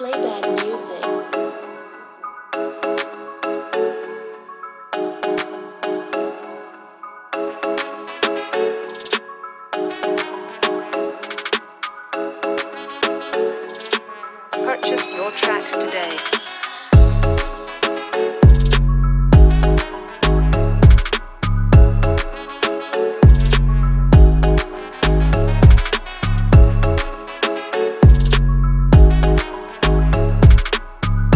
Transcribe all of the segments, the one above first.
Slaybad Musiq. Purchase your tracks today.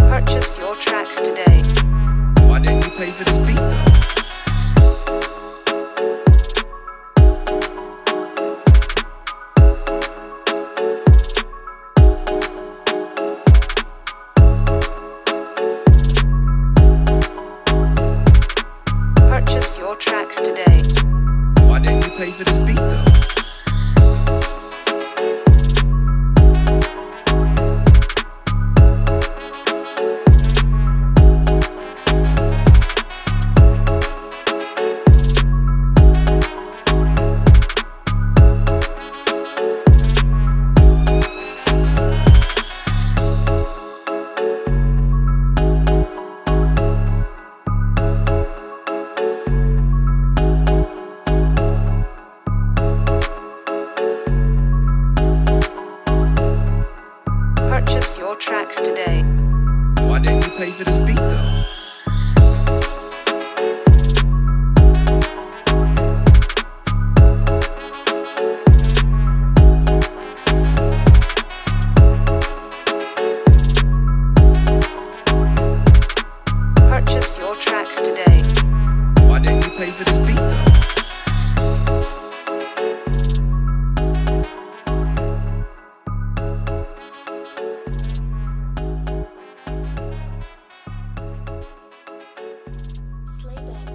Purchase your tracks today. Why didn't you pay for this beat though? Purchase your tracks today. Why didn't you pay for this beat though? Purchase your tracks today. Why didn't you pay for this beat though? Purchase your tracks today. Why didn't you pay for this beat though? Slaybad.